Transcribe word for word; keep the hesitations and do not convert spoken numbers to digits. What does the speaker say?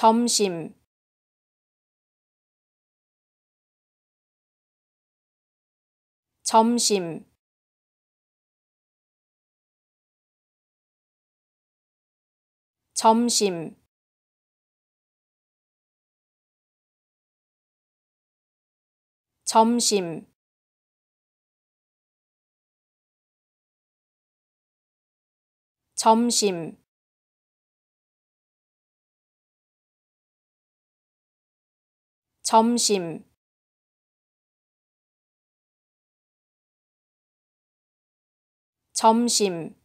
점심 점심 점심 점심 점심 점심 점심